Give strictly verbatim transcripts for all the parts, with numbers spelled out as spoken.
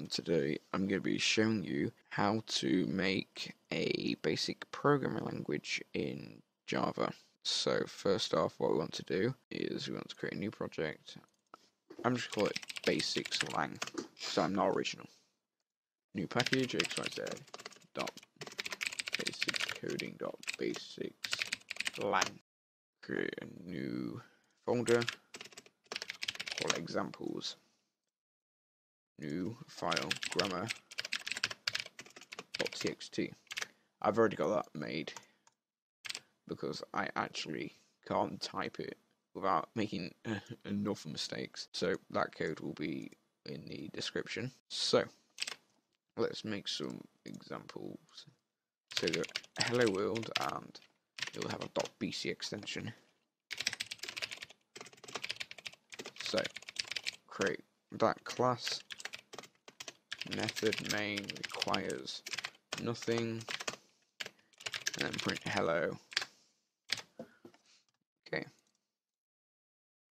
and today I'm going to be showing you how to make a basic programming language in Java. So first off, what we want to do is we want to create a new project. I'm just going to call it basic slang, so I'm not original. New package, xyz, dot, basic coding, dot, basic slang. Create a new folder, call examples. New file, grammar dot t x t. I've already got that made because I actually can't type it without making enough mistakes. So that code will be in the description. So let's make some examples. So the hello world, and it'll have a .bc extension. So create that class. Method main requires nothing, and then print hello. Okay,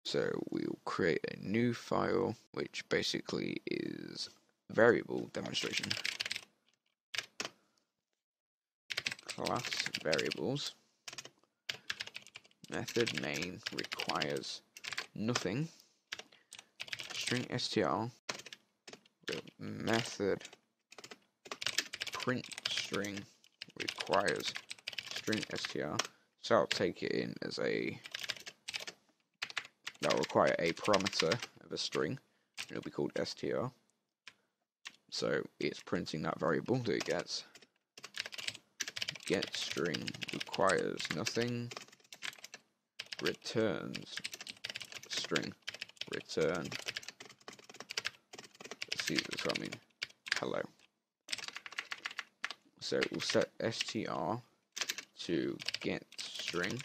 so we'll create a new file which basically is variable demonstration class variables method main requires nothing string str method print string requires string str, so I'll take it in as a that'll require a parameter of a string, and it'll be called str. So it's printing that variable that it gets. Get string requires nothing, returns string return. See, that's what I mean. Hello. So we'll set str to get string.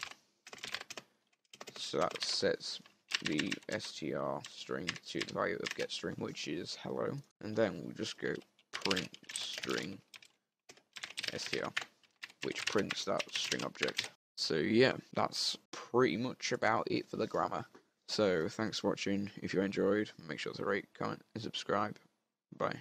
So that sets the str string to the value of get string, which is hello. And then we'll just go print string str, which prints that string object. So yeah, that's pretty much about it for the grammar. So thanks for watching. If you enjoyed, make sure to rate, comment, and subscribe. Bye.